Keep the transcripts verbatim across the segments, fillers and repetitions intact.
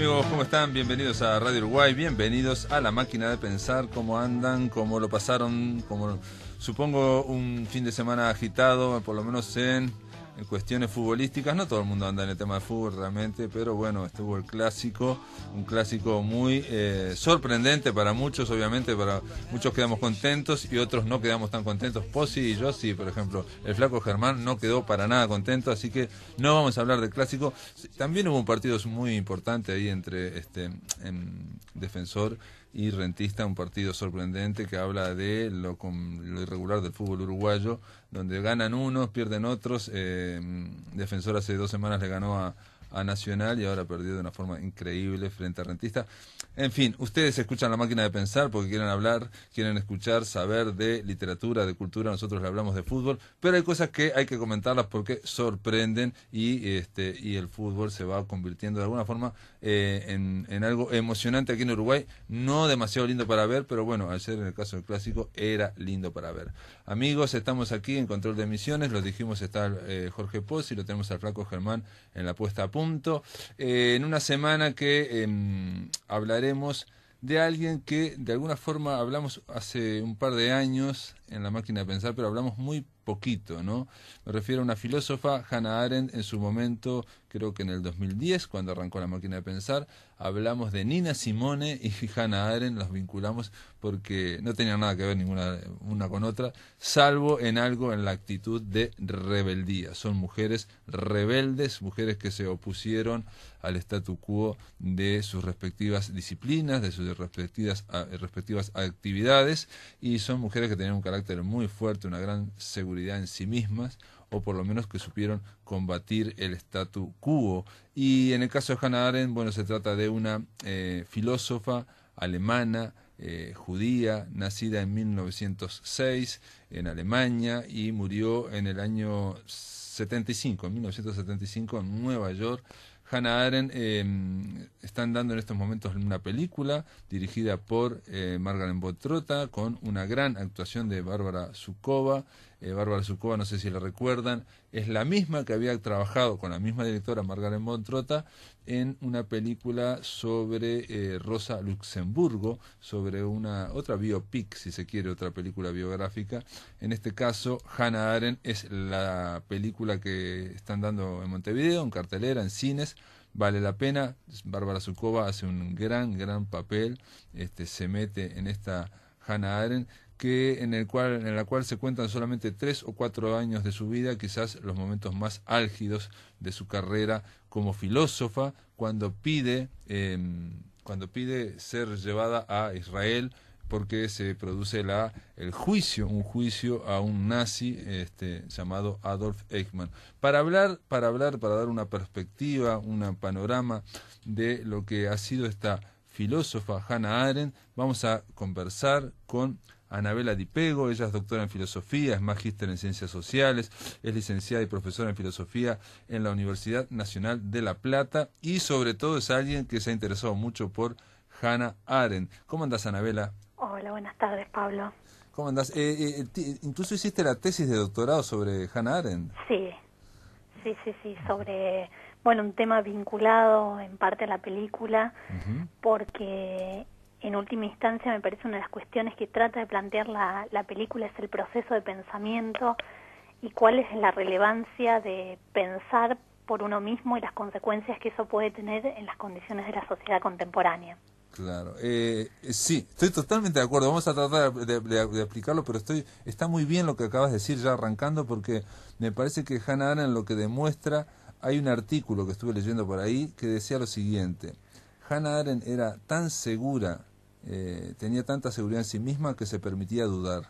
amigos, ¿cómo están? Bienvenidos a Radio Uruguay, bienvenidos a La Máquina de Pensar. ¿Cómo andan? ¿Cómo lo pasaron? Como supongo un fin de semana agitado, por lo menos en, en cuestiones futbolísticas. No todo el mundo anda en el tema de fútbol realmente, pero bueno, estuvo el clásico, un clásico muy eh, sorprendente para muchos, obviamente. Para muchos quedamos contentos y otros no quedamos tan contentos. Pozzi y yo sí, por ejemplo, el flaco Germán no quedó para nada contento, así que no vamos a hablar del clásico. También hubo un partido muy importante ahí entre este en Defensor y Rentista, un partido sorprendente que habla de lo, lo irregular del fútbol uruguayo, donde ganan unos, pierden otros. eh, Defensor hace dos semanas le ganó a, a Nacional y ahora perdió de una forma increíble frente a Rentista. En fin, ustedes escuchan La Máquina de Pensar porque quieren hablar, quieren escuchar, saber de literatura, de cultura. Nosotros le hablamos de fútbol, pero hay cosas que hay que comentarlas porque sorprenden y este y el fútbol se va convirtiendo de alguna forma eh, en, en algo emocionante aquí en Uruguay. No demasiado lindo para ver, pero bueno, ayer en el caso del clásico era lindo para ver. Amigos, estamos aquí en control de emisiones, los dijimos, está eh, Jorge Pozzi, lo tenemos al flaco Germán en la puesta a punto. Eh, en una semana que eh, hablaré de alguien que de alguna forma hablamos hace un par de años en La Máquina de Pensar, pero hablamos muy poquito, ¿no? Me refiero a una filósofa, Hannah Arendt. En su momento, creo que en el dos mil diez, cuando arrancó La Máquina de Pensar, hablamos de Nina Simone y Hannah Arendt, las vinculamos porque no tenían nada que ver ninguna una con otra, salvo en algo, en la actitud de rebeldía. Son mujeres rebeldes, mujeres que se opusieron al statu quo de sus respectivas disciplinas, de sus respectivas, respectivas actividades, y son mujeres que tenían un carácter muy fuerte, una gran seguridad en sí mismas, o por lo menos que supieron combatir el statu quo. Y en el caso de Hannah Arendt, bueno, se trata de una eh, filósofa alemana, eh, judía, nacida en mil novecientos seis en Alemania y murió en el año setenta y cinco, en mil novecientos setenta y cinco en Nueva York. Hannah Arendt eh, están dando en estos momentos una película dirigida por eh, Margaret Botrotta, con una gran actuación de Bárbara Suková. Eh, Bárbara Suková, no sé si la recuerdan, es la misma que había trabajado con la misma directora, Margaret Botrotta, en una película sobre eh, Rosa Luxemburgo, sobre una otra biopic, si se quiere, otra película biográfica. En este caso, Hannah Arendt es la película que están dando en Montevideo, en cartelera, en cines. Vale la pena. Bárbara Suková hace un gran, gran papel. Este, se mete en esta Hannah Arendt, que en el cual en la cual se cuentan solamente tres o cuatro años de su vida, quizás los momentos más álgidos de su carrera como filósofa, cuando pide eh, cuando pide ser llevada a Israel porque se produce la el juicio, un juicio a un nazi este, llamado Adolf Eichmann. Para hablar, para hablar, para dar una perspectiva, un panorama de lo que ha sido esta filósofa Hannah Arendt, vamos a conversar con Anabela Di Pego. Ella es doctora en filosofía, es magíster en ciencias sociales, es licenciada y profesora en filosofía en la Universidad Nacional de La Plata, y sobre todo es alguien que se ha interesado mucho por Hannah Arendt. ¿Cómo andás, Anabela? Hola, buenas tardes, Pablo. ¿Cómo andás? Eh, eh, incluso hiciste la tesis de doctorado sobre Hannah Arendt. Sí, sí, sí, sí, sobre, bueno, un tema vinculado en parte a la película, uh-huh, porque en última instancia me parece una de las cuestiones que trata de plantear la, la película es el proceso de pensamiento y cuál es la relevancia de pensar por uno mismo y las consecuencias que eso puede tener en las condiciones de la sociedad contemporánea. Claro, eh, sí, estoy totalmente de acuerdo. Vamos a tratar de, de, de aplicarlo, pero estoy está muy bien lo que acabas de decir ya arrancando, porque me parece que Hannah Arendt lo que demuestra, hay un artículo que estuve leyendo por ahí que decía lo siguiente: Hannah Arendt era tan segura, eh, tenía tanta seguridad en sí misma que se permitía dudar.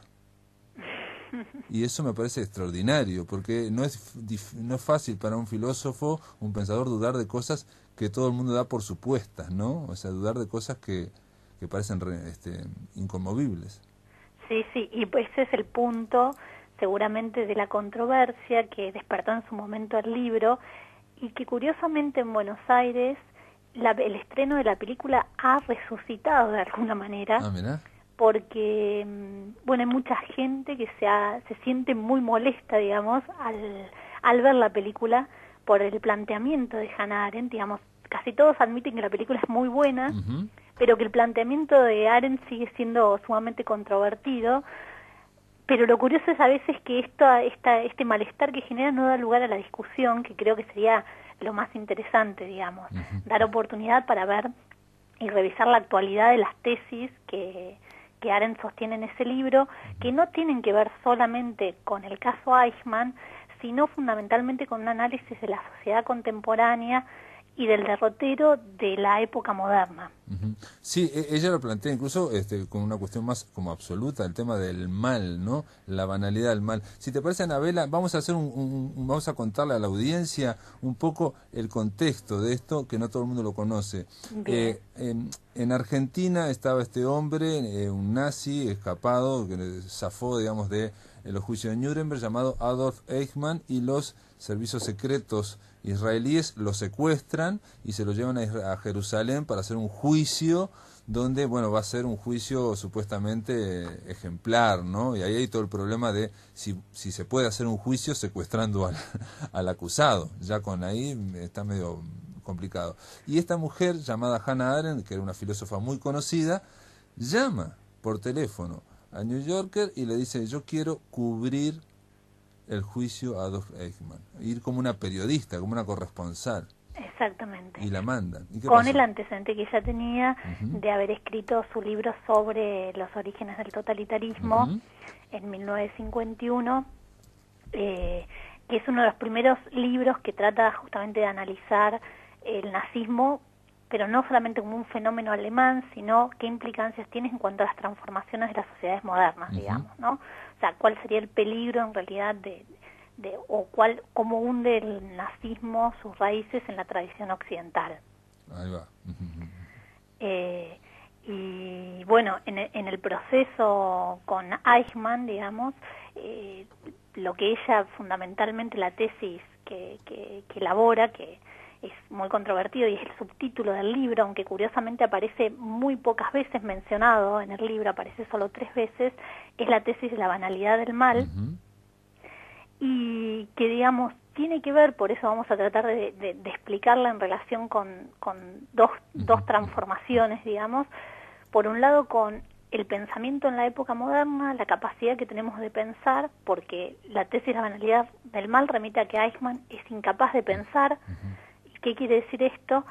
Y eso me parece extraordinario, porque no es, no es fácil para un filósofo, un pensador, dudar de cosas que todo el mundo da por supuestas, ¿no? O sea, dudar de cosas que, que parecen re, este, inconmovibles. Sí, sí, y ese es el punto seguramente de la controversia que despertó en su momento el libro, y que curiosamente en Buenos Aires la, el estreno de la película ha resucitado de alguna manera. Ah, mirá. Porque, bueno, hay mucha gente que se, ha, se siente muy molesta, digamos, al, al ver la película por el planteamiento de Hannah Arendt, digamos, casi todos admiten que la película es muy buena, uh-huh. pero que el planteamiento de Arendt sigue siendo sumamente controvertido. Pero lo curioso es a veces que esto, esta, este malestar que genera no da lugar a la discusión, que creo que sería lo más interesante, digamos, uh-huh. dar oportunidad para ver y revisar la actualidad de las tesis que, que Arendt sostiene en ese libro, que no tienen que ver solamente con el caso Eichmann, sino fundamentalmente con un análisis de la sociedad contemporánea y del derrotero de la época moderna. Uh-huh. Sí, ella lo plantea incluso este, con una cuestión más como absoluta, el tema del mal, ¿no? La banalidad del mal. Si te parece, Anabela, vamos a hacer un, un, vamos a contarle a la audiencia un poco el contexto de esto, que no todo el mundo lo conoce. Eh, en, en Argentina estaba este hombre, eh, un nazi escapado, que zafó, digamos, de los juicios de Nuremberg, llamado Adolf Eichmann, y los servicios secretos israelíes lo secuestran y se lo llevan a Jerusalén para hacer un juicio donde, bueno, va a ser un juicio supuestamente ejemplar, ¿no? Y ahí hay todo el problema de si, si se puede hacer un juicio secuestrando al, al acusado. Ya con ahí está medio complicado. Y esta mujer, llamada Hannah Arendt, que era una filósofa muy conocida, llama por teléfono a New Yorker y le dice: yo quiero cubrir el juicio a Adolf Eichmann, ir como una periodista, como una corresponsal. Exactamente. Y la mandan. ¿Y con pasó? El antecedente que ella tenía uh-huh. de haber escrito su libro sobre los orígenes del totalitarismo uh-huh. en mil novecientos cincuenta y uno, eh, que es uno de los primeros libros que trata justamente de analizar el nazismo, pero no solamente como un fenómeno alemán, sino qué implicancias tiene en cuanto a las transformaciones de las sociedades modernas, uh-huh. digamos, ¿no? O sea, cuál sería el peligro en realidad de, de o cuál, cómo hunde el nazismo sus raíces en la tradición occidental. Ahí va. Uh-huh. Eh, y bueno, en, en el proceso con Eichmann, digamos, eh, lo que ella fundamentalmente, la tesis que, que, que elabora, que es muy controvertido y es el subtítulo del libro, aunque curiosamente aparece muy pocas veces mencionado en el libro, aparece solo tres veces, es la tesis de la banalidad del mal, uh-huh. y que, digamos, tiene que ver, por eso vamos a tratar de, de, de explicarla en relación con, con dos, uh-huh. dos transformaciones, digamos, por un lado con el pensamiento en la época moderna, la capacidad que tenemos de pensar, porque la tesis de la banalidad del mal remite a que Eichmann es incapaz de pensar, uh-huh. ¿qué quiere decir esto?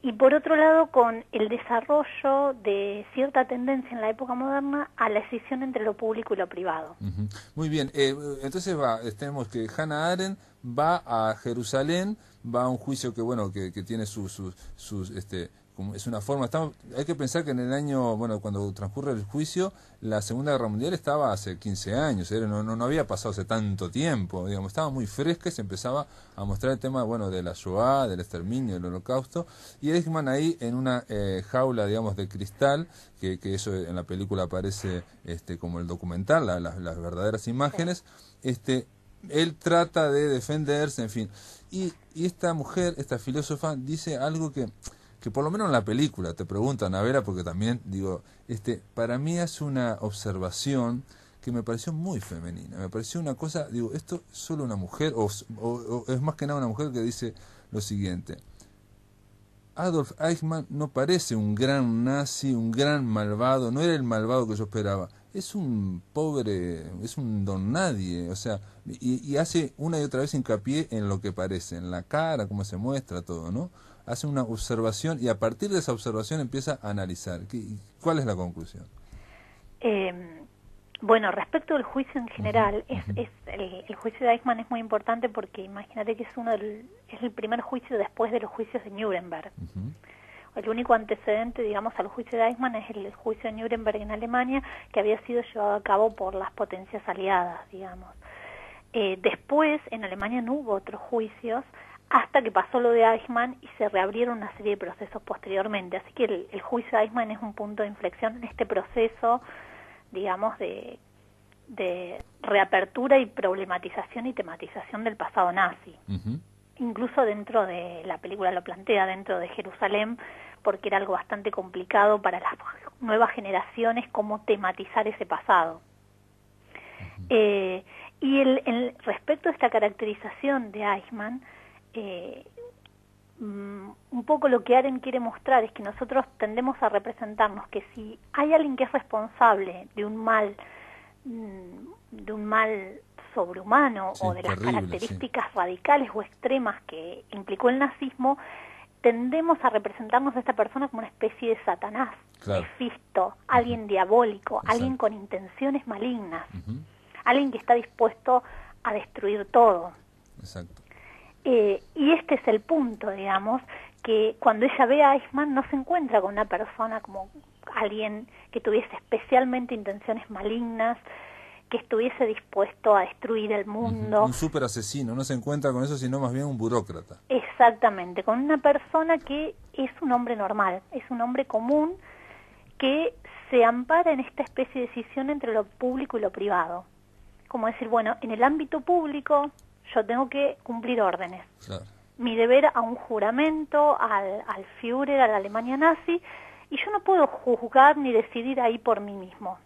Y por otro lado, con el desarrollo de cierta tendencia en la época moderna a la escisión entre lo público y lo privado. Uh-huh. Muy bien, eh, entonces va, tenemos que Hannah Arendt va a Jerusalén, va a un juicio que, bueno, que, que tiene sus, sus, sus este, es una forma, estamos, hay que pensar que en el año, bueno, cuando transcurre el juicio, la Segunda Guerra Mundial estaba hace quince años, ¿eh? no, no, no había pasado hace tanto tiempo, digamos, estaba muy fresca y se empezaba a mostrar el tema, bueno, de la Shoah, del exterminio, del holocausto, y Eichmann ahí en una eh, jaula, digamos, de cristal, que, que eso en la película aparece este, como el documental, la, la, las verdaderas imágenes, este, él trata de defenderse, en fin, y, y esta mujer, esta filósofa, dice algo que... que por lo menos en la película, te pregunto, Anabela, porque también, digo, este, para mí es una observación que me pareció muy femenina, me pareció una cosa, digo, esto es solo una mujer, o, o, o es más que nada una mujer que dice lo siguiente: Adolf Eichmann no parece un gran nazi, un gran malvado, no era el malvado que yo esperaba, es un pobre, es un don nadie, o sea, y, y hace una y otra vez hincapié en lo que parece, en la cara, cómo se muestra todo, ¿no? Hace una observación y a partir de esa observación empieza a analizar. ¿Cuál es la conclusión? Eh, bueno, respecto al juicio en general, uh-huh. es, es el, el juicio de Eichmann es muy importante porque imagínate que es uno del, es el primer juicio después de los juicios de Nuremberg. Uh-huh. El único antecedente, digamos, al juicio de Eichmann es el juicio de Nuremberg en Alemania, que había sido llevado a cabo por las potencias aliadas, digamos. Eh, después, en Alemania no hubo otros juicios, hasta que pasó lo de Eichmann y se reabrieron una serie de procesos posteriormente. Así que el, el juicio de Eichmann es un punto de inflexión en este proceso, digamos, de, de reapertura y problematización y tematización del pasado nazi. Uh-huh. Incluso dentro de, la película lo plantea, dentro de Jerusalén, porque era algo bastante complicado para las nuevas generaciones cómo tematizar ese pasado. Uh-huh. Eh, y el, el, respecto a esta caracterización de Eichmann, Eh, Um, un poco lo que Aren quiere mostrar es que nosotros tendemos a representarnos que si hay alguien que es responsable de un mal, de un mal sobrehumano, sí, o de terrible, las características sí. radicales o extremas que implicó el nazismo, tendemos a representarnos a esta persona como una especie de Satanás, Mefisto, claro. alguien uh-huh. diabólico, exacto. alguien con intenciones malignas, uh-huh. alguien que está dispuesto a destruir todo. Exacto. Eh, y este es el punto, digamos, que cuando ella ve a Eichmann no se encuentra con una persona como alguien que tuviese especialmente intenciones malignas, que estuviese dispuesto a destruir el mundo. Uh-huh. Un super asesino, no se encuentra con eso, sino más bien un burócrata. Exactamente, con una persona que es un hombre normal, es un hombre común que se ampara en esta especie de decisión entre lo público y lo privado. Como decir, bueno, en el ámbito público yo tengo que cumplir órdenes. Claro. Mi deber a un juramento, al, al Führer, a la Alemania nazi, y yo no puedo juzgar ni decidir ahí por mí mismo.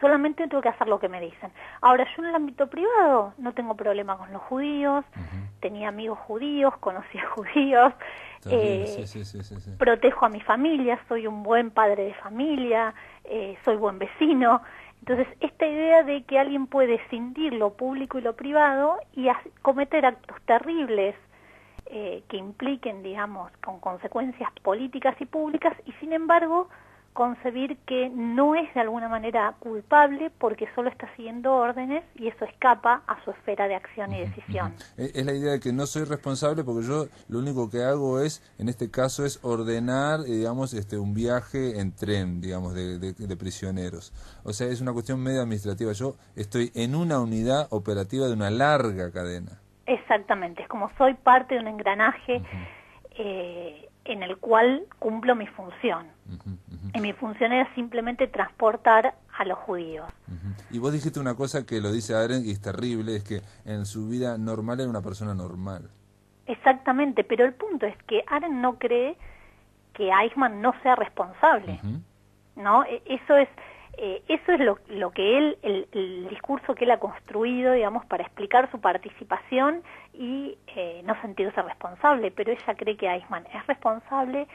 Solamente tengo que hacer lo que me dicen. Ahora, yo en el ámbito privado no tengo problema con los judíos, uh-huh. tenía amigos judíos, conocí a judíos, eh, sí, sí, sí, sí, sí. protejo a mi familia, soy un buen padre de familia, eh, soy buen vecino. Entonces, esta idea de que alguien puede escindir lo público y lo privado y cometer actos terribles eh, que impliquen, digamos, con consecuencias políticas y públicas, y sin embargo, concebir que no es de alguna manera culpable porque solo está siguiendo órdenes y eso escapa a su esfera de acción y decisión. Uh-huh. Es la idea de que no soy responsable porque yo lo único que hago es, en este caso, es ordenar, digamos, este, un viaje en tren, digamos, de, de, de prisioneros. O sea, es una cuestión medio administrativa. Yo estoy en una unidad operativa de una larga cadena. Exactamente, es como soy parte de un engranaje uh-huh. eh, en el cual cumplo mi función. Uh-huh, uh-huh. Y mi función era simplemente transportar a los judíos. Uh-huh. Y vos dijiste una cosa que lo dice Aren y es terrible, es que en su vida normal era una persona normal. Exactamente, pero el punto es que Aren no cree que Eichmann no sea responsable. Uh-huh. ¿No? Eso es... Eh, eso es lo, lo que él, el, el discurso que él ha construido, digamos, para explicar su participación y eh, no sentirse responsable, pero ella cree que Eichmann es responsable,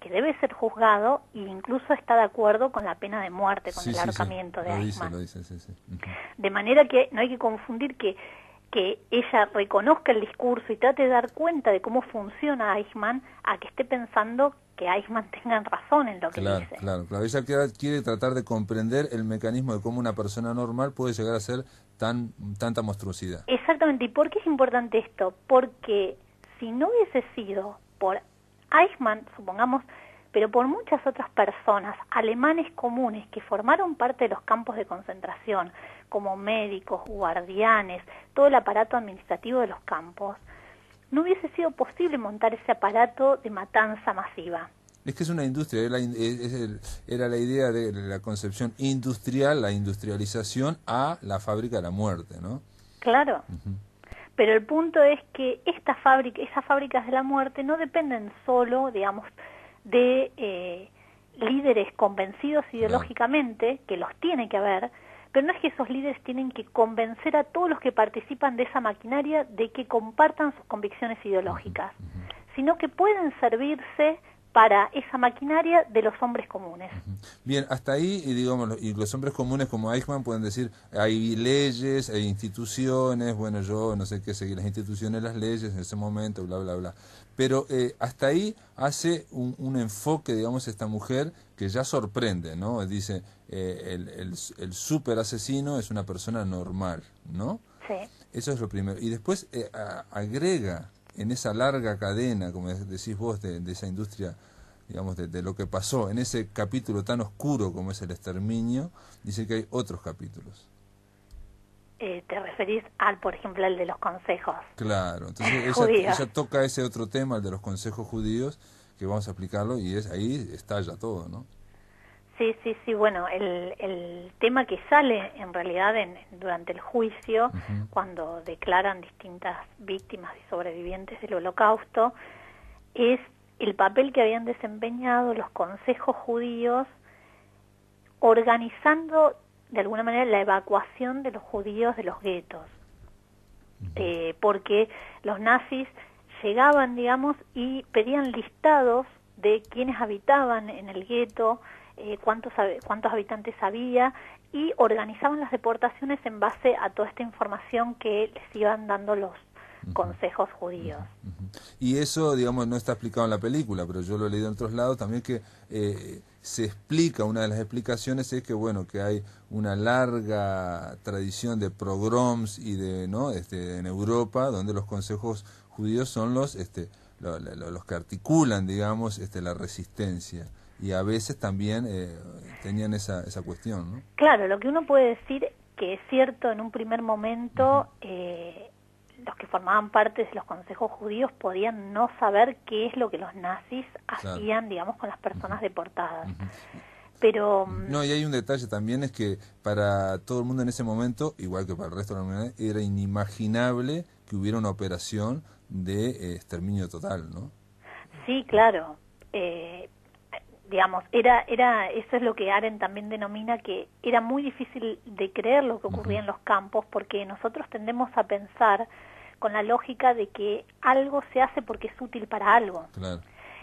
que debe ser juzgado e incluso está de acuerdo con la pena de muerte, con sí, el sí, ahorcamiento sí. de lo Eichmann. Dice, lo dice, sí, sí. Uh-huh. De manera que no hay que confundir que, que ella reconozca el discurso y trate de dar cuenta de cómo funciona Eichmann a que esté pensando que Eichmann tengan razón en lo que claro, dice. Claro, claro. Ella quiere, quiere tratar de comprender el mecanismo de cómo una persona normal puede llegar a ser tan tanta monstruosidad. Exactamente. ¿Y por qué es importante esto? Porque si no hubiese sido por Eichmann, supongamos, pero por muchas otras personas, alemanes comunes, que formaron parte de los campos de concentración, como médicos, guardianes, todo el aparato administrativo de los campos, no hubiese sido posible montar ese aparato de matanza masiva. Es que es una industria, era, era la idea de la concepción industrial, la industrialización a la fábrica de la muerte, ¿no? Claro, uh-huh. pero el punto es que esta fábrica, esas fábricas de la muerte no dependen solo, digamos, de eh, líderes convencidos ideológicamente, no. que los tiene que haber, pero no es que esos líderes tienen que convencer a todos los que participan de esa maquinaria de que compartan sus convicciones ideológicas, uh-huh, uh-huh. sino que pueden servirse para esa maquinaria de los hombres comunes. Uh-huh. Bien, hasta ahí, y digamos, y los hombres comunes como Eichmann pueden decir, hay leyes, hay instituciones, bueno, yo no sé qué seguir, las instituciones, las leyes en ese momento, bla, bla, bla. Pero eh, hasta ahí hace un, un enfoque, digamos, esta mujer que ya sorprende, ¿no? Dice, eh, el, el, el super asesino es una persona normal, ¿no? Sí. Eso es lo primero. Y después eh, a, agrega en esa larga cadena, como decís vos, de, de esa industria, digamos, de, de lo que pasó, en ese capítulo tan oscuro como es el exterminio, dice que hay otros capítulos. Eh, te referís al, por ejemplo, al de los consejos. Claro, entonces ella, ella toca ese otro tema, el de los consejos judíos, que vamos a aplicarlo y es ahí estalla todo, ¿no? Sí, sí, sí, bueno, el, el tema que sale en realidad en, durante el juicio, uh-huh. cuando declaran distintas víctimas y sobrevivientes del Holocausto, es el papel que habían desempeñado los consejos judíos organizando de alguna manera la evacuación de los judíos de los guetos, eh, porque los nazis llegaban, digamos, y pedían listados de quienes habitaban en el gueto, eh, cuántos, cuántos habitantes había, y organizaban las deportaciones en base a toda esta información que les iban dando los uh-huh. consejos judíos. Uh-huh. Y eso, digamos, no está explicado en la película, pero yo lo he leído en otros lados también, que eh, se explica, una de las explicaciones es que, bueno, que hay una larga tradición de pogroms y de, ¿no?, este, en Europa, donde los consejos judíos son los, este, los, los que articulan, digamos, este, la resistencia. Y a veces también eh, tenían esa, esa cuestión, ¿no? Claro, lo que uno puede decir que es cierto, en un primer momento eh, los que formaban parte de los consejos judíos podían no saber qué es lo que los nazis hacían, claro, digamos, con las personas uh-huh. deportadas. Uh-huh. Pero... No, y hay un detalle también, es que para todo el mundo en ese momento, igual que para el resto de la humanidad, era inimaginable que hubiera una operación de eh, exterminio total, ¿no? Sí, claro. Eh... Digamos, era, era, eso es lo que Arendt también denomina, que era muy difícil de creer lo que ocurría uh-huh. en los campos, porque nosotros tendemos a pensar con la lógica de que algo se hace porque es útil para algo. Claro.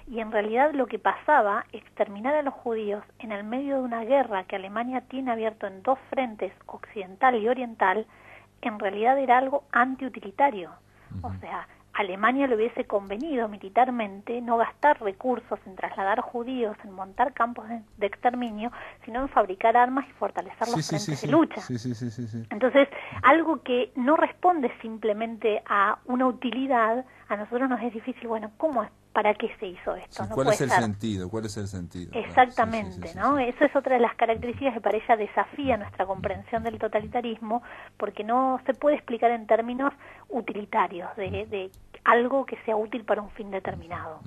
Y en realidad lo que pasaba, exterminar a los judíos en el medio de una guerra que Alemania tiene abierto en dos frentes, occidental y oriental, en realidad era algo antiutilitario. Uh-huh. O sea, Alemania le hubiese convenido militarmente no gastar recursos en trasladar judíos, en montar campos de, de exterminio, sino en fabricar armas y fortalecer los sí, frentes sí, sí, de lucha. Sí, sí, sí, sí, sí. Entonces, algo que no responde simplemente a una utilidad, a nosotros nos es difícil, bueno, ¿cómo es? ¿Para qué se hizo esto? Sí, ¿cuál no es el ser? sentido? ¿Cuál es el sentido? Exactamente, sí, sí, sí, ¿no? Sí, sí. Eso es otra de las características que para ella desafía nuestra comprensión del totalitarismo, porque no se puede explicar en términos utilitarios, de, de algo que sea útil para un fin determinado.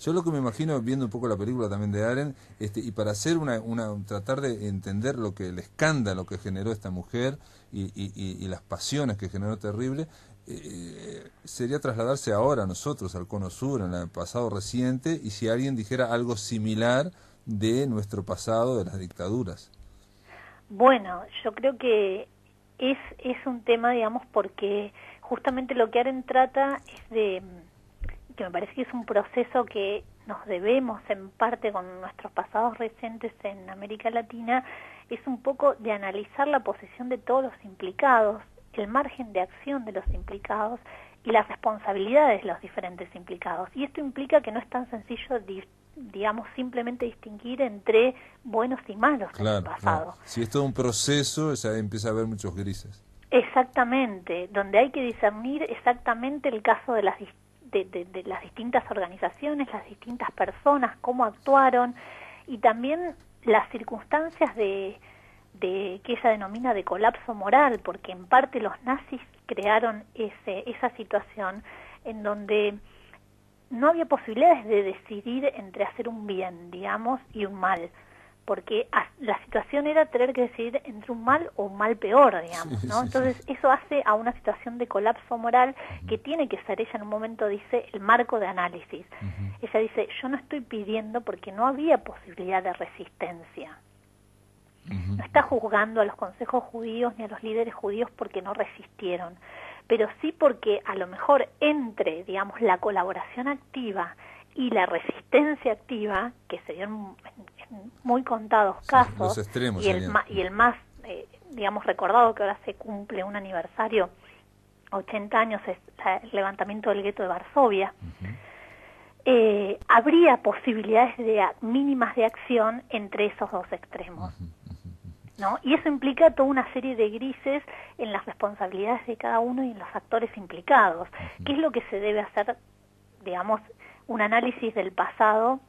Yo lo que me imagino, viendo un poco la película también de Arendt, este, y para hacer una, una tratar de entender lo que el escándalo que generó esta mujer y, y, y, y las pasiones que generó terrible, Eh, sería trasladarse ahora a nosotros, al Cono Sur, en el pasado reciente, y si alguien dijera algo similar de nuestro pasado, de las dictaduras. Bueno, yo creo que es, es un tema, digamos, porque justamente lo que Arendt trata es de, que me parece que es un proceso que nos debemos en parte con nuestros pasados recientes en América Latina, es un poco de analizar la posición de todos los implicados, el margen de acción de los implicados y las responsabilidades de los diferentes implicados. Y esto implica que no es tan sencillo, di, digamos, simplemente distinguir entre buenos y malos, claro, en el pasado. Claro. Si es todo un proceso, o sea, empieza a haber muchos grises. Exactamente, donde hay que discernir exactamente el caso de las, de, de, de las distintas organizaciones, las distintas personas, cómo actuaron, y también las circunstancias de... de que ella denomina de colapso moral, porque en parte los nazis crearon ese, esa situación en donde no había posibilidades de decidir entre hacer un bien, digamos, y un mal, porque la situación era tener que decidir entre un mal o un mal peor, digamos, ¿no? Entonces eso hace a una situación de colapso moral que tiene que ser, ella en un momento dice, el marco de análisis. Uh-huh. Ella dice, yo no estoy pidiendo porque no había posibilidad de resistencia. No está juzgando a los consejos judíos ni a los líderes judíos porque no resistieron, pero sí porque a lo mejor entre, digamos, la colaboración activa y la resistencia activa, que se dieron en muy contados casos, sí, los extremos, y, el ma- y el más, eh, digamos, recordado, que ahora se cumple un aniversario, ochenta años, es el levantamiento del gueto de Varsovia, uh-huh. eh, habría posibilidades de a- mínimas de acción entre esos dos extremos. Uh-huh. ¿No? Y eso implica toda una serie de grises en las responsabilidades de cada uno y en los actores implicados. Uh-huh. ¿Qué es lo que se debe hacer, digamos, un análisis del pasado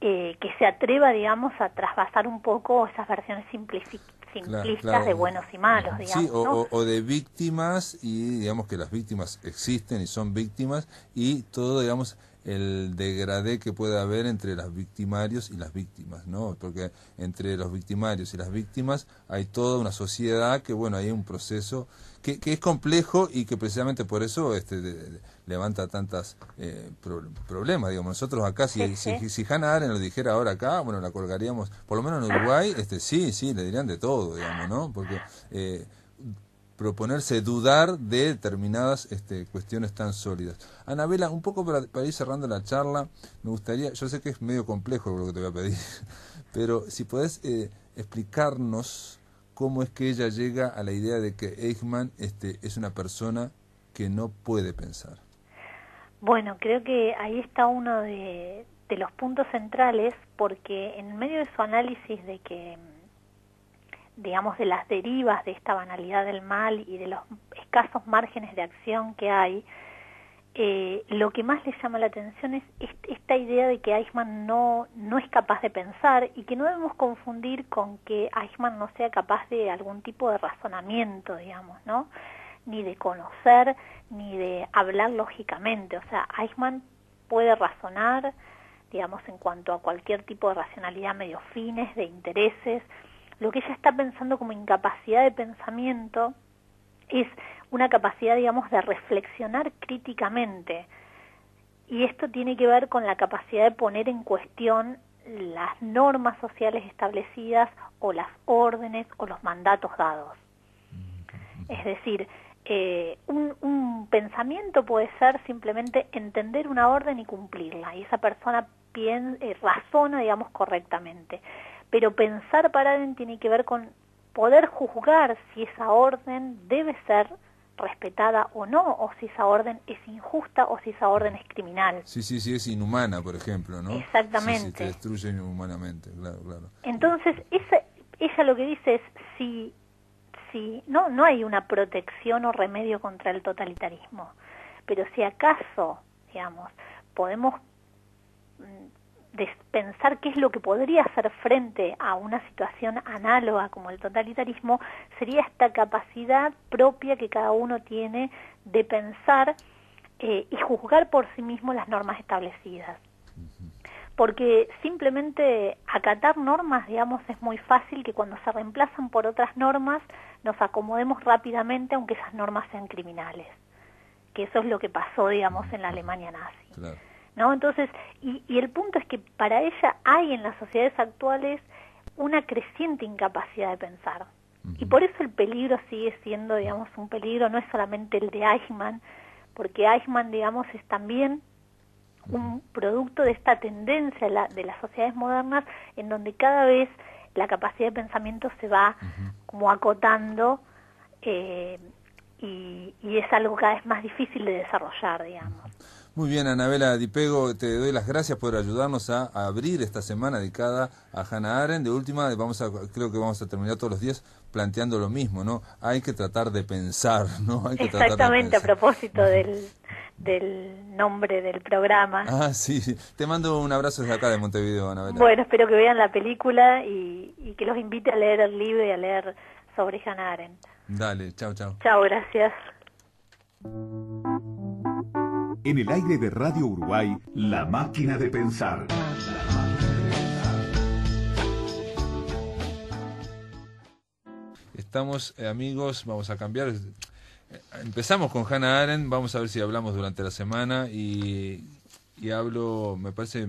eh, que se atreva, digamos, a trasvasar un poco esas versiones simplific- simplistas claro, claro. de buenos y malos, digamos? Sí, o, ¿no? o, o de víctimas, y digamos que las víctimas existen y son víctimas, y todo, digamos, el degradé que puede haber entre los victimarios y las víctimas, ¿no? Porque entre los victimarios y las víctimas hay toda una sociedad que, bueno, hay un proceso que, que es complejo y que precisamente por eso este, de, de, levanta tantas eh, pro, problemas, digamos. Nosotros acá, si, sí, sí. si, si Hannah Arendt lo dijera ahora acá, bueno, la colgaríamos, por lo menos en Uruguay, este, sí, sí, le dirían de todo, digamos, ¿no? Porque... Eh, proponerse dudar de determinadas este, cuestiones tan sólidas. Anabela, un poco para, para ir cerrando la charla, me gustaría, yo sé que es medio complejo lo que te voy a pedir, pero si podés eh, explicarnos cómo es que ella llega a la idea de que Eichmann este, es una persona que no puede pensar. Bueno, creo que ahí está uno de, de los puntos centrales, porque en medio de su análisis de que, digamos, de las derivas de esta banalidad del mal y de los escasos márgenes de acción que hay, eh, lo que más le llama la atención es esta idea de que Eichmann no, no es capaz de pensar, y que no debemos confundir con que Eichmann no sea capaz de algún tipo de razonamiento, digamos, ¿no? Ni de conocer, ni de hablar lógicamente. O sea, Eichmann puede razonar, digamos, en cuanto a cualquier tipo de racionalidad, medio fines, de intereses. Lo que ella está pensando como incapacidad de pensamiento es una capacidad, digamos, de reflexionar críticamente. Y esto tiene que ver con la capacidad de poner en cuestión las normas sociales establecidas, o las órdenes, o los mandatos dados. Es decir, eh, un, un pensamiento puede ser simplemente entender una orden y cumplirla, y esa persona piensa, eh, razona, digamos, correctamente. Pero pensar para él tiene que ver con poder juzgar si esa orden debe ser respetada o no, o si esa orden es injusta, o si esa orden es criminal. Sí, sí, sí, es inhumana, por ejemplo, ¿no? Exactamente. Sí, sí, te destruye inhumanamente, claro, claro. Entonces, esa, ella lo que dice es, si... Sí, no, no hay una protección o remedio contra el totalitarismo, pero si acaso, digamos, podemos pensar qué es lo que podría hacer frente a una situación análoga como el totalitarismo, sería esta capacidad propia que cada uno tiene de pensar eh, y juzgar por sí mismo las normas establecidas. Porque simplemente acatar normas, digamos, es muy fácil que cuando se reemplazan por otras normas nos acomodemos rápidamente, aunque esas normas sean criminales. Que eso es lo que pasó, digamos, en la Alemania nazi. Claro. ¿No? Entonces, y, y el punto es que para ella hay en las sociedades actuales una creciente incapacidad de pensar. Uh-huh. Y por eso el peligro sigue siendo, digamos, un peligro, no es solamente el de Eichmann, porque Eichmann, digamos, es también un producto de esta tendencia de las sociedades modernas, en donde cada vez la capacidad de pensamiento se va uh-huh. como acotando, eh, y, y es algo cada vez más difícil de desarrollar, digamos. Muy bien, Anabela Dipego, te doy las gracias por ayudarnos a, a abrir esta semana dedicada a Hannah Arendt. De última, vamos a, creo que vamos a terminar todos los días planteando lo mismo, ¿no? Hay que tratar de pensar, ¿no? Hay que Exactamente, tratar de pensar. A propósito del... del nombre del programa. Ah, sí, sí. Te mando un abrazo desde acá de Montevideo, Anabela. Bueno, espero que vean la película y, y que los invite a leer el libro y a leer sobre Hannah Arendt. Dale, chao, chao. Chao, gracias. En el aire de Radio Uruguay, La Máquina de Pensar. Estamos, eh, amigos, vamos a cambiar... Empezamos con Hannah Arendt, vamos a ver si hablamos durante la semana, y, y hablo, me parece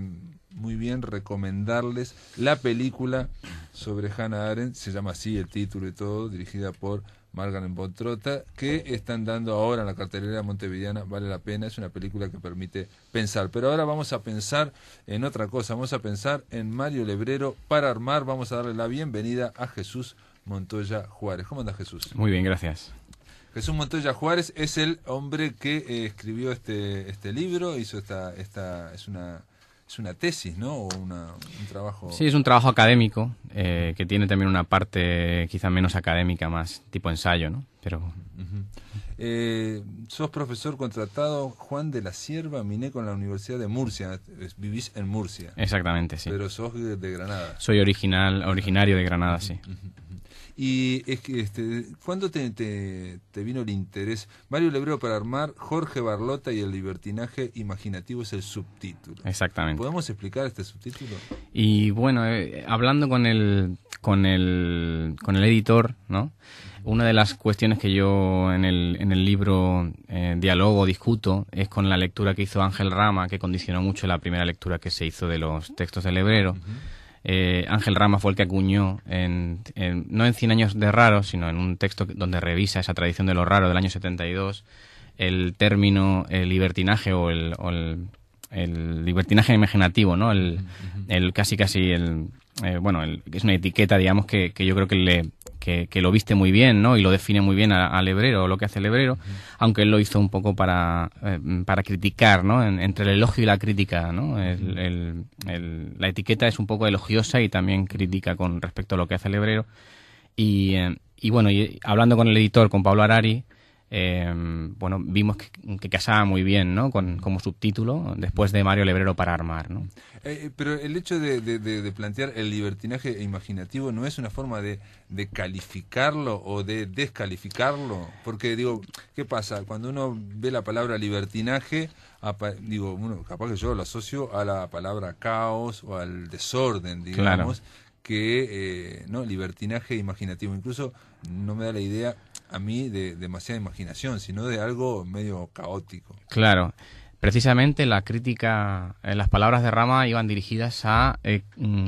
muy bien recomendarles la película sobre Hannah Arendt, se llama así el título y todo, dirigida por Margaret von Trotta, que están dando ahora en la cartelera montevideana, vale la pena, es una película que permite pensar. Pero ahora vamos a pensar en otra cosa, vamos a pensar en Mario Lebrero para armar, vamos a darle la bienvenida a Jesús Montoya Juárez. ¿Cómo andas, Jesús? Muy bien, gracias. Jesús Montoya Juárez es el hombre que eh, escribió este este libro, hizo esta esta es una es una tesis, ¿no? O una, un trabajo. Sí, es un trabajo académico eh, que tiene también una parte quizá menos académica, más tipo ensayo, ¿no? Pero uh-huh. eh, sos profesor contratado Juan de la Cierva Miné con la Universidad de Murcia, vivís en Murcia. Exactamente, sí. Pero sos de, de Granada. Soy original originario de Granada, uh-huh. sí. Uh-huh. Y es que, este, ¿cuándo te, te, te vino el interés? Mario Lebrero para armar, Jorge Barlota y el libertinaje imaginativo es el subtítulo. Exactamente. ¿Podemos explicar este subtítulo? Y bueno, eh, hablando con el, con el, con el editor, ¿no? Una de las cuestiones que yo en el, en el libro eh, dialogo, discuto, es con la lectura que hizo Ángel Rama, que condicionó mucho la primera lectura que se hizo de los textos de Lebrero. Uh-huh. eh, Ángel Rama fue el que acuñó, en, en, no en cien años de raro, sino en un texto donde revisa esa tradición de lo raro del año setenta y dos, el término el libertinaje o el, o el, el libertinaje imaginativo, ¿no? El, el casi casi el eh, bueno, el, es una etiqueta, digamos, que, que yo creo que le que, que lo viste muy bien, ¿no? Y lo define muy bien al Hebrero, o lo que hace el Hebrero, aunque él lo hizo un poco para, eh, para criticar, ¿no? En, entre el elogio y la crítica, ¿no? El, el, el, la etiqueta es un poco elogiosa y también crítica con respecto a lo que hace el Hebrero. Y, eh, y bueno, y hablando con el editor, con Pablo Arari, Eh, bueno, vimos que, que casaba muy bien, ¿no? Con, como subtítulo, después de Mario el Hebrero para armar, ¿no? Eh, pero el hecho de, de, de, de plantear el libertinaje imaginativo no es una forma de, de calificarlo o de descalificarlo, porque digo, ¿qué pasa? Cuando uno ve la palabra libertinaje, apa, digo, bueno, capaz que yo lo asocio a la palabra caos o al desorden, digamos, claro. que eh, no, libertinaje imaginativo, incluso no me da la idea a mí de demasiada imaginación, sino de algo medio caótico. Claro, precisamente la crítica, las palabras de Rama iban dirigidas a eh,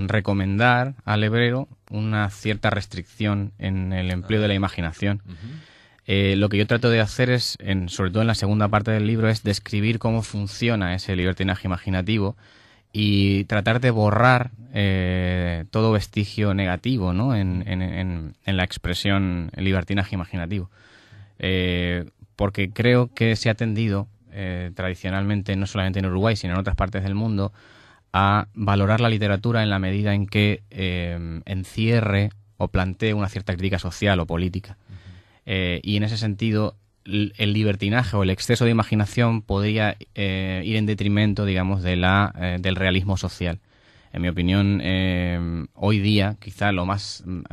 recomendar al Hebrero una cierta restricción en el empleo ah, de la imaginación. Uh-huh. eh, lo que yo trato de hacer es, en, sobre todo en la segunda parte del libro, es describir cómo funciona ese libertinaje imaginativo y tratar de borrar eh, todo vestigio negativo, ¿no? en, en, en, en la expresión libertinaje imaginativo. Eh, porque creo que se ha tendido eh, tradicionalmente, no solamente en Uruguay, sino en otras partes del mundo, a valorar la literatura en la medida en que eh, encierre o plantee una cierta crítica social o política. Uh-huh. eh, y en ese sentido, el libertinaje o el exceso de imaginación podría eh, ir en detrimento, digamos, de la, eh, del realismo social. En mi opinión, eh, hoy día, quizá lo más uh,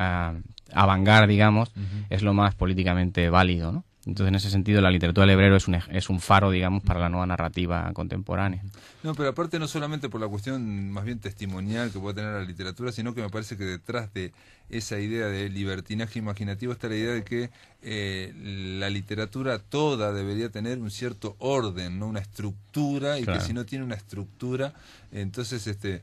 avant-garde, digamos, uh-huh. es lo más políticamente válido, ¿no? Entonces, en ese sentido, la literatura del Hebrero es un, es un faro, digamos, para la nueva narrativa contemporánea. No, pero aparte no solamente por la cuestión más bien testimonial que puede tener la literatura, sino que me parece que detrás de esa idea de libertinaje imaginativo está la idea de que eh, la literatura toda debería tener un cierto orden, ¿no? Una estructura, y claro. que si no tiene una estructura, entonces... este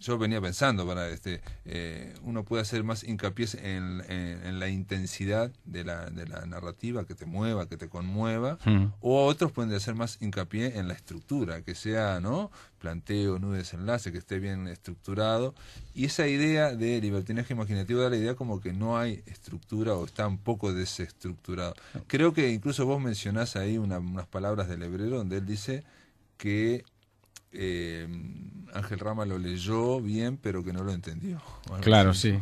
Yo venía pensando, para este, eh, uno puede hacer más hincapié en, en, en la intensidad de la, de la narrativa, que te mueva, que te conmueva, mm. o otros pueden hacer más hincapié en la estructura, que sea, ¿no? planteo, nudo, desenlace, que esté bien estructurado. Y esa idea de libertinaje imaginativo da la idea como que no hay estructura o está un poco desestructurado. Creo que incluso vos mencionás ahí una, unas palabras del Hebrero donde él dice que... Eh, Ángel Rama lo leyó bien, pero que no lo entendió. Claro, sí.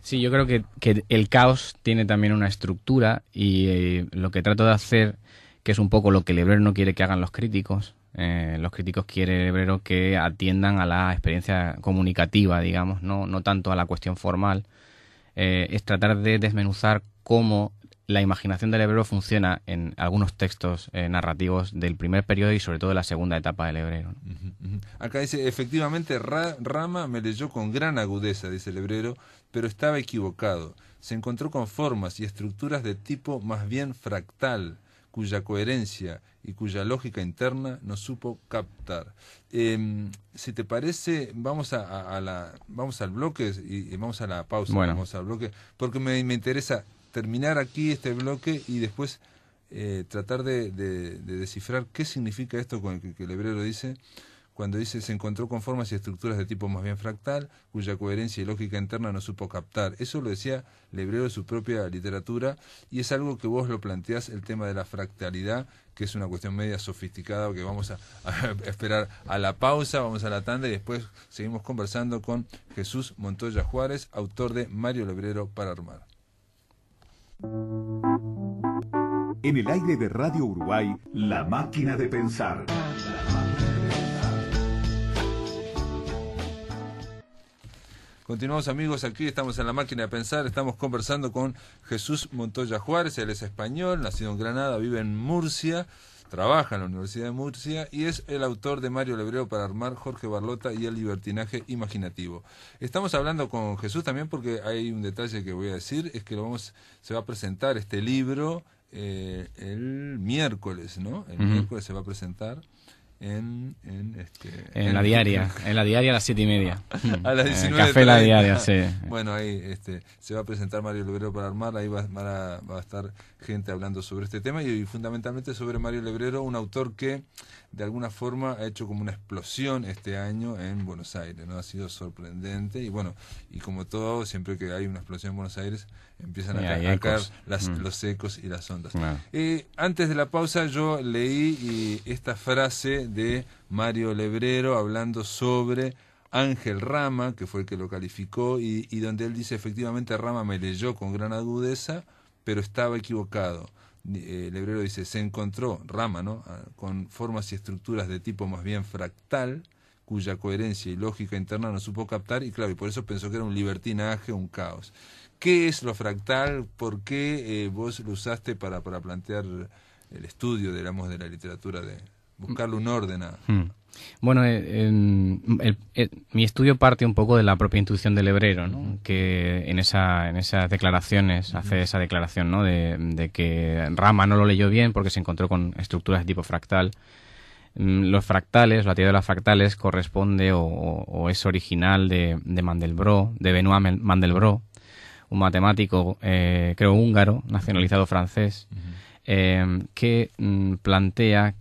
Sí, yo creo que, que el caos tiene también una estructura y eh, lo que trato de hacer, que es un poco lo que el Hebrero no quiere que hagan los críticos, eh, los críticos quieren el Hebrero que atiendan a la experiencia comunicativa, digamos, no, no tanto a la cuestión formal, eh, es tratar de desmenuzar cómo la imaginación del Hebrero funciona en algunos textos eh, narrativos del primer periodo y sobre todo de la segunda etapa del Hebrero, ¿no? Uh-huh, uh-huh. Acá dice, efectivamente Ra Rama me leyó con gran agudeza, dice el Hebrero, pero estaba equivocado. Se encontró con formas y estructuras de tipo más bien fractal, cuya coherencia y cuya lógica interna no supo captar. Eh, si te parece, vamos a, a, a la, vamos al bloque y, y vamos a la pausa, bueno. vamos al bloque, porque me, me interesa terminar aquí este bloque y después eh, tratar de, de, de descifrar qué significa esto con el que el Hebrero dice, cuando dice se encontró con formas y estructuras de tipo más bien fractal, cuya coherencia y lógica interna no supo captar. Eso lo decía el Hebrero en su propia literatura, y es algo que vos lo planteás, el tema de la fractalidad, que es una cuestión media sofisticada, que vamos a, a esperar a la pausa, vamos a la tanda y después seguimos conversando con Jesús Montoya Juárez, autor de Mario el Hebrero para armar. En el aire de Radio Uruguay, La Máquina de Pensar. Continuamos, amigos, aquí estamos en La Máquina de Pensar, estamos conversando con Jesús Montoya Juárez, él es español, nacido en Granada, vive en Murcia, trabaja en la Universidad de Murcia y es el autor de Mario el Hebrero para armar, Jorge Barlota y el libertinaje imaginativo. Estamos hablando con Jesús también porque hay un detalle que voy a decir, es que lo vamos, se va a presentar este libro eh, el miércoles, ¿no? El uh-huh. miércoles se va a presentar En, en, este, en, en la diaria, en la diaria a las siete y media. A las diecinueve. Café La Diaria, sí. Bueno, ahí este, se va a presentar Mario Lebrero para armar, ahí va, va, a, va a estar gente hablando sobre este tema y, y fundamentalmente sobre Mario Lebrero, un autor que de alguna forma ha hecho como una explosión este año en Buenos Aires, ¿no? Ha sido sorprendente y bueno, y como todo, siempre que hay una explosión en Buenos Aires, empiezan y a atacar mm. los ecos y las ondas. No. Eh, antes de la pausa yo leí y esta frase de Mario Lebrero hablando sobre Ángel Rama, que fue el que lo calificó, y, y donde él dice, efectivamente Rama me leyó con gran agudeza, pero estaba equivocado. Eh, Lebrero dice, se encontró, Rama, ¿no?, con formas y estructuras de tipo más bien fractal, cuya coherencia y lógica interna no supo captar, y claro, y por eso pensó que era un libertinaje, un caos. ¿Qué es lo fractal? ¿Por qué eh, vos lo usaste para, para plantear el estudio, digamos, de la literatura de... buscarle un orden a... Bueno, eh, eh, el, eh, mi estudio parte un poco de la propia intuición de Lebrero, ¿no? Que en, esa, en esas declaraciones, uh-huh. hace esa declaración, ¿no? de, de que Rama no lo leyó bien porque se encontró con estructuras de tipo fractal. Los fractales, la teoría de los fractales corresponde o, o es original de, de Mandelbrot, de Benoît Mandelbrot, un matemático, eh, creo, húngaro, nacionalizado francés, uh-huh. eh, que mm, plantea...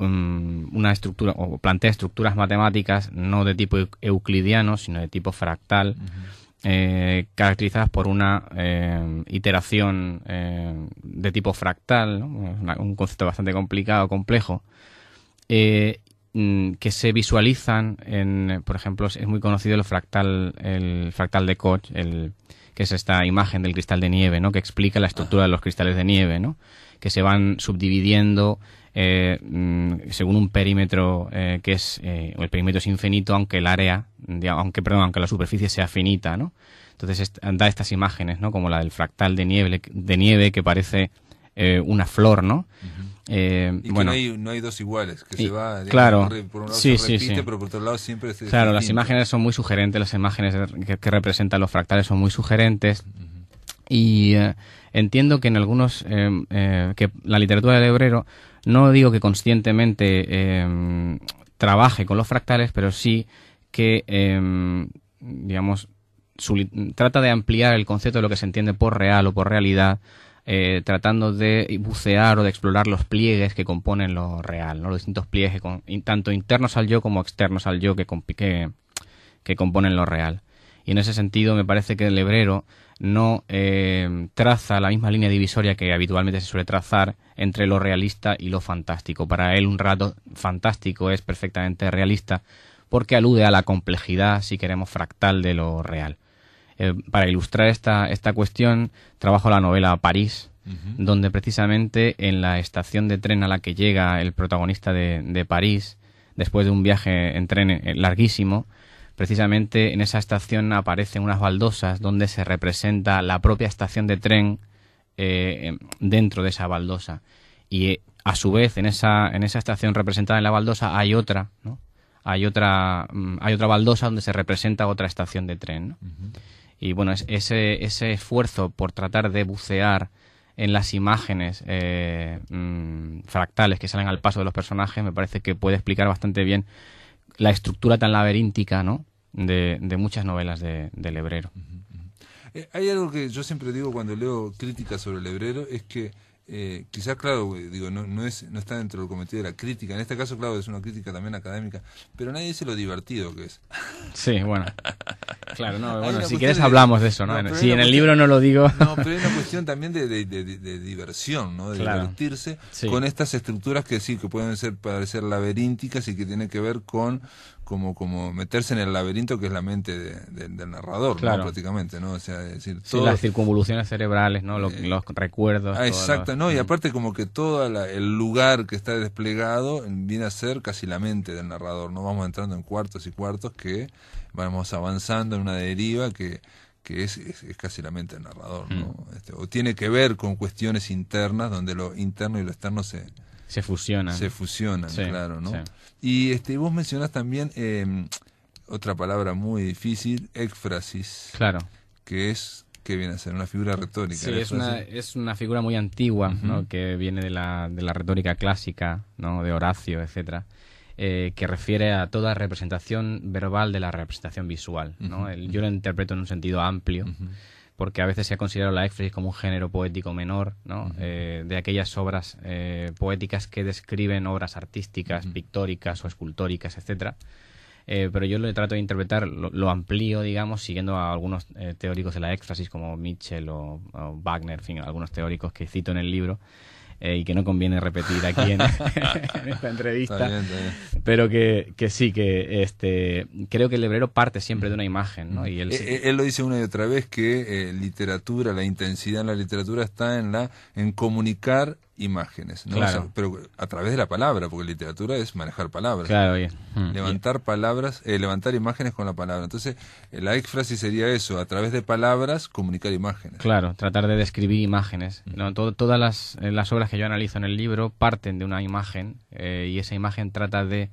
una estructura o plantea estructuras matemáticas no de tipo euclidiano sino de tipo fractal, uh-huh. eh, caracterizadas por una eh, iteración eh, de tipo fractal, ¿no? una, un concepto bastante complicado, complejo, eh, que se visualizan en, por ejemplo, es muy conocido el fractal el fractal de Koch, el que es esta imagen del cristal de nieve, ¿no? Que explica la estructura de los cristales de nieve, ¿no? Que se van subdividiendo eh, según un perímetro eh, que es eh, el perímetro es infinito, aunque el área, aunque perdón, aunque la superficie sea finita, ¿no? Entonces est da estas imágenes, ¿no? Como la del fractal de nieve, de nieve que parece eh, una flor, ¿no? Uh-huh. Eh, y bueno, que no hay, no hay dos iguales, que y, se va, digamos, claro, por un lado sí, se repite, sí, sí. pero por otro lado siempre se... Claro, las imágenes son muy sugerentes, las imágenes que, que representan los fractales son muy sugerentes, uh-huh. y eh, entiendo que en algunos, eh, eh, que la literatura de Lebrero, no digo que conscientemente eh, trabaje con los fractales, pero sí que, eh, digamos, su, trata de ampliar el concepto de lo que se entiende por real o por realidad, Eh, tratando de bucear o de explorar los pliegues que componen lo real, ¿no? Los distintos pliegues, que con, tanto internos al yo como externos al yo, que, que, que componen lo real. Y en ese sentido me parece que Lebrero no eh, traza la misma línea divisoria que habitualmente se suele trazar entre lo realista y lo fantástico. Para él un rato fantástico es perfectamente realista porque alude a la complejidad, si queremos, fractal de lo real. Eh, para ilustrar esta, esta cuestión, trabajo la novela París, uh-huh. donde precisamente en la estación de tren a la que llega el protagonista de, de París, después de un viaje en tren larguísimo, precisamente en esa estación aparecen unas baldosas donde se representa la propia estación de tren eh, dentro de esa baldosa. Y eh, a su vez, en esa, en esa estación representada en la baldosa hay otra, ¿no? Hay otra, hay otra baldosa donde se representa otra estación de tren, ¿no? Uh-huh. Y bueno, ese, ese esfuerzo por tratar de bucear en las imágenes eh, fractales que salen al paso de los personajes me parece que puede explicar bastante bien la estructura tan laberíntica, ¿no? de, de muchas novelas de, de Lebrero. Uh-huh, uh-huh. Eh, hay algo que yo siempre digo cuando leo críticas sobre Lebrero, es que Eh, quizás, claro, digo, no, no, es, no está dentro del cometido de la crítica. En este caso, claro, es una crítica también académica, pero nadie dice lo divertido que es. Sí, bueno. Claro, no, bueno, si quieres de... hablamos de eso, ¿no? no sí, en el cuestión... libro no lo digo. No, pero es una cuestión también de, de, de, de diversión, ¿no? De claro. divertirse sí. con estas estructuras que sí, que pueden ser parecer laberínticas y que tienen que ver con como, como meterse en el laberinto que es la mente de, de, del narrador, claro. ¿no? Prácticamente, ¿no? O sea, es decir, todo... sí, las circunvoluciones cerebrales, ¿no? Los, eh... los recuerdos. Ah, exacto, los... no, y aparte como que todo el lugar que está desplegado viene a ser casi la mente del narrador, ¿no? Vamos entrando en cuartos y cuartos que vamos avanzando en una deriva que, que es, es, es casi la mente del narrador, ¿no? Mm. Este, o tiene que ver con cuestiones internas donde lo interno y lo externo se... Se fusionan. Se fusionan, sí, claro, ¿no? Sí. Y este, vos mencionás también eh, otra palabra muy difícil, éfrasis. Claro. Que es, que viene a ser una figura retórica. Sí, es una, es una figura muy antigua, uh-huh. ¿no? Que viene de la, de la retórica clásica, ¿no? De Horacio, etcétera. eh, que refiere a toda representación verbal de la representación visual, ¿no? Uh-huh. El, yo lo interpreto en un sentido amplio, uh-huh. porque a veces se ha considerado la éxfrasis como un género poético menor, ¿no? Uh-huh. eh, de aquellas obras eh, poéticas que describen obras artísticas, uh-huh. pictóricas o escultóricas, etcétera. Eh, pero yo lo trato de interpretar, lo, lo amplío, digamos, siguiendo a algunos eh, teóricos de la éxfrasis como Mitchell o, o Wagner, en fin, algunos teóricos que cito en el libro eh, y que no conviene repetir aquí en, en esta entrevista. Está bien, está bien. Pero que, que sí, que este, creo que el hebrero parte siempre de una imagen, ¿no? Y él, eh, él lo dice una y otra vez, que eh, literatura, la intensidad en la literatura está en, la, en comunicar imágenes, ¿no? Claro. O sea, pero a través de la palabra, porque literatura es manejar palabras. Claro, bien. Mm, levantar bien. palabras, eh, levantar imágenes con la palabra. Entonces, eh, la éxfrasis sería eso, a través de palabras, comunicar imágenes. Claro, tratar de describir imágenes. Mm. No, todo, todas las, eh, las obras que yo analizo en el libro parten de una imagen eh, y esa imagen trata de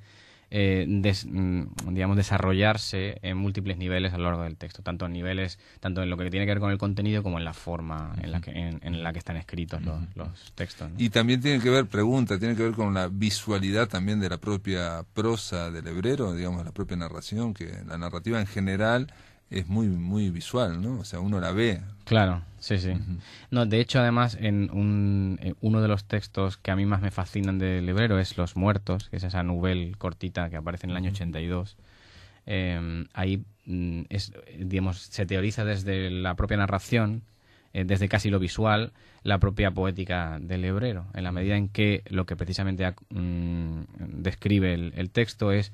Eh, des, digamos, desarrollarse en múltiples niveles a lo largo del texto, tanto en niveles, tanto en lo que tiene que ver con el contenido como en la forma uh-huh. en la que, en, en la que están escritos los, uh-huh. los textos, ¿no? Y también tiene que ver, pregunta, tiene que ver con la visualidad también de la propia prosa del hebrero, digamos, la propia narración, que la narrativa en general es muy muy visual, ¿no? O sea, uno la ve. Claro, sí, sí. Uh-huh. No, de hecho, además, en, un, en uno de los textos que a mí más me fascinan del hebrero es Los Muertos, que es esa novela cortita que aparece en el año ochenta y dos. Eh, ahí, es, digamos, se teoriza desde la propia narración, eh, desde casi lo visual, la propia poética del hebrero, en la medida en que lo que precisamente mm, describe el, el texto es